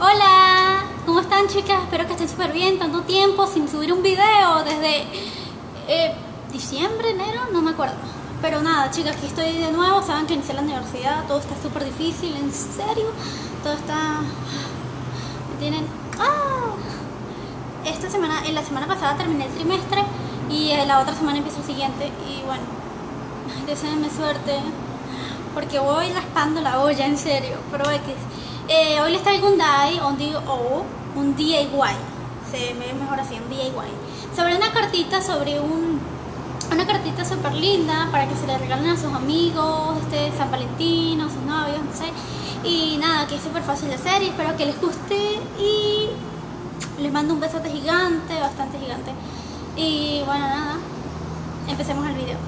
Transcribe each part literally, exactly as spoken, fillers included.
Hola, ¿cómo están, chicas? Espero que estén súper bien. Tanto tiempo sin subir un video desde eh, diciembre, enero, no me acuerdo. Pero nada, chicas, aquí estoy de nuevo. Saben que inicié la universidad, todo está súper difícil, en serio. Todo está... Me tienen... ¡Ah! Esta semana, en la semana pasada terminé el trimestre y en la otra semana empiezo el siguiente. Y bueno, deseenme suerte, porque voy raspando la olla, en serio. Pero X. Eh, hoy les traigo un D I Y, un D I Y, un D I Y, se me ve mejor así, un D I Y, sobre una cartita, sobre un, una cartita súper linda para que se le regalen a sus amigos, este San Valentín, o sus novios, no sé. Y nada, que es súper fácil de hacer y espero que les guste y les mando un besote gigante, bastante gigante. Y bueno, nada, empecemos el video.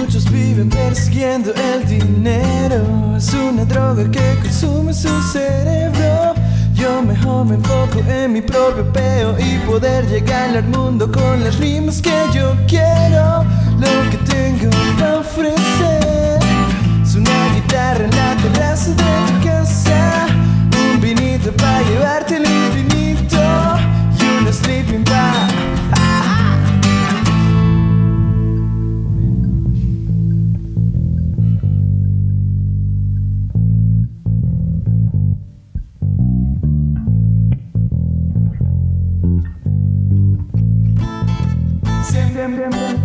Muchos viven persiguiendo el dinero, es una droga que consume su cerebro. Yo mejor me enfoco en mi propio peo y poder llegar al mundo con las rimas que yo quiero. Lo que tengo para ofrecer es una guitarra en la terraza de tu casa, un vinito para llevarte al infinito y una sleeping bag. dem dem dem.